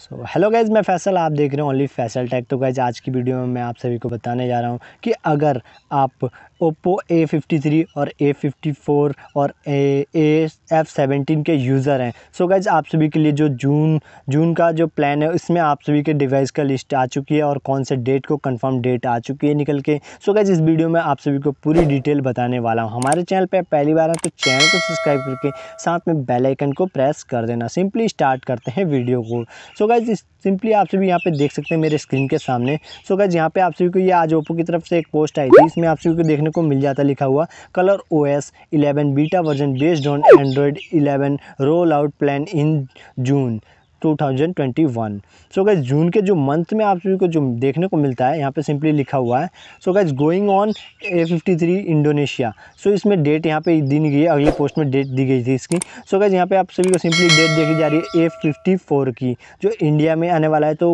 So hello guys, मैं फैसल, आप देख रहे हो ओनली फैसल टेक। तो गाइज़ आज की वीडियो में मैं आप सभी को बताने जा रहा हूं कि अगर आप Oppo A53 और A54 और A F17 के यूज़र हैं, सो गाइज़ आप सभी के लिए जो जून का जो प्लान है इसमें आप सभी के डिवाइस का लिस्ट आ चुकी है और कौन से डेट को कंफर्म डेट आ चुकी है निकल के। सो गाइज़ इस वीडियो में आप सभी को पूरी डिटेल बताने वाला हूँ। हमारे चैनल पर पहली बार है तो चैनल को सब्सक्राइब करके साथ में बेल आइकन को प्रेस कर देना। सिंपली स्टार्ट करते हैं वीडियो को। सो गाइज सिंपली आप सभी यहाँ पे देख सकते हैं मेरे स्क्रीन के सामने। सो गाइज यहाँ पे आप सभी को ये आज ओप्पो की तरफ से एक पोस्ट आई थी, इसमें आप सभी को देखने को मिल जाता लिखा हुआ ColorOS 11 beta version based on Android 11 roll out plan in June 2021। So guys June के जो मंथ में आप सभी को जो देखने को मिलता है यहाँ पे सिंपली लिखा हुआ है। So guys going on A53 Indonesia. So इसमें डेट यहाँ पे दी गई है, अगली पोस्ट में डेट दी गई थी इसकी। सो गाइज यहाँ पे आप सभी को सिंपली डेट देखी जा रही है A54 की, जो इंडिया में आने वाला है तो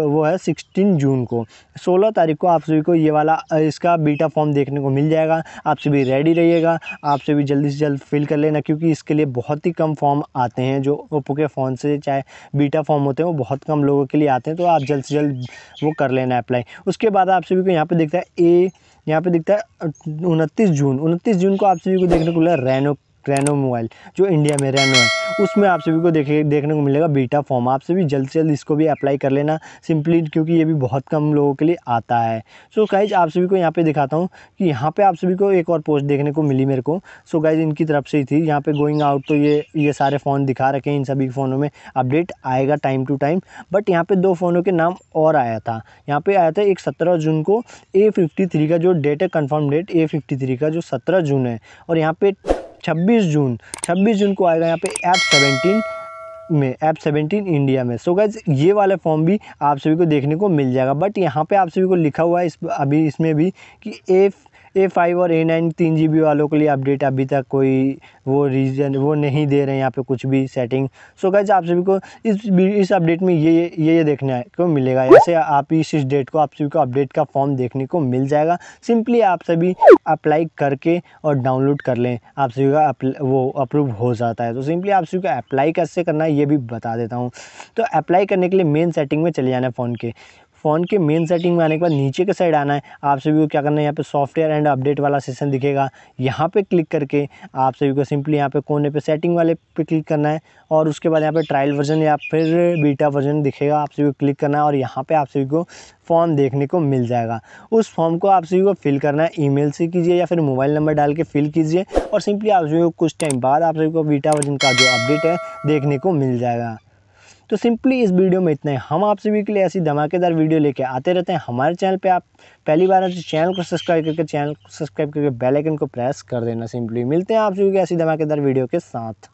वो है 16 जून को। 16 तारीख को आप सभी को ये वाला इसका बीटा फॉर्म देखने को मिल जाएगा। आप सभी रेडी रहिएगा, आप सभी जल्दी से जल्द फिल कर लेना, क्योंकि इसके लिए बहुत ही कम फॉर्म आते हैं जो ओप्पो के फ़ोन से चाहे बीटा फॉर्म होते हैं, वो बहुत कम लोगों के लिए आते हैं। तो आप जल्द से जल्द वो कर लेना अप्लाई। उसके बाद आप सभी को यहाँ पे दिखता है यहाँ पे दिखता है 29 जून। 29 जून को आप सभी को देखने को मिला रेनो मोबाइल, जो इंडिया में रेनो है, उसमें आप सभी को देखने को मिलेगा बीटा फॉर्म। आप सभी जल्द से जल्द इसको भी अप्लाई कर लेना सिंपली, क्योंकि ये भी बहुत कम लोगों के लिए आता है। सो गाइज आप सभी को यहाँ पे दिखाता हूँ कि यहाँ पे आप सभी को एक और पोस्ट देखने को मिली मेरे को। सो गाइज इनकी तरफ से ही थी, यहाँ पे गोइंग आउट तो ये सारे फ़ोन दिखा रखे हैं, इन सभी फ़ोनों में अपडेट आएगा टाइम टू टाइम। बट यहाँ पर 2 फ़ोनों के नाम और आया था, यहाँ पर आया था एक 17 जून को A53 का जो डेट है, कन्फर्म डेट A53 का जो 17 जून है, और यहाँ पर 26 जून को आएगा यहाँ पे F17 इंडिया में। सो गाइज ये वाले फॉर्म भी आप सभी को देखने को मिल जाएगा। बट यहाँ पे आप सभी को लिखा हुआ है इसमें भी कि A5 और A9 3GB वालों के लिए अपडेट अभी तक कोई वो नहीं दे रहे हैं यहाँ पे कुछ भी सेटिंग। सो गाइज आप सभी को इस अपडेट में ये देखने को मिलेगा। ऐसे आप इस डेट को आप सभी को अपडेट का फॉर्म देखने को मिल जाएगा। सिंपली आप सभी अप्लाई करके और डाउनलोड कर लें, आप सभी का वो अप्रूव हो जाता है। तो सिंपली आप सभी को अप्लाई कैसे करना है ये भी बता देता हूँ। तो अप्लाई करने के लिए मेन सेटिंग में चले जाना है। फ़ोन के मेन सेटिंग में आने के बाद नीचे के साइड आना है। आप सभी को क्या करना है, यहाँ पे सॉफ्टवेयर एंड अपडेट वाला सेशन दिखेगा, यहाँ पे क्लिक करके आप सभी को सिंपली यहाँ पे कोने पे सेटिंग वाले पे क्लिक करना है। और उसके बाद यहाँ पे ट्रायल वर्जन या फिर बीटा वर्जन दिखेगा, आप सभी को क्लिक करना है। और यहाँ पे आप सभी को फॉर्म देखने को मिल जाएगा। उस फॉर्म को आप सभी को फिल करना है, ईमेल से कीजिए या फिर मोबाइल नंबर डाल के फिल कीजिए। और सिंपली आप सभी को कुछ टाइम बाद आप सभी को बीटा वर्जन का जो अपडेट है देखने को मिल जाएगा। तो सिंपली इस वीडियो में इतना ही। हम आप सभी के लिए ऐसी धमाकेदार वीडियो लेके आते रहते हैं। हमारे चैनल पे आप पहली बार हैं तो चैनल को सब्सक्राइब करके बेल आइकन को प्रेस कर देना सिंपली। मिलते हैं आप सभी के ऐसी धमाकेदार वीडियो के साथ।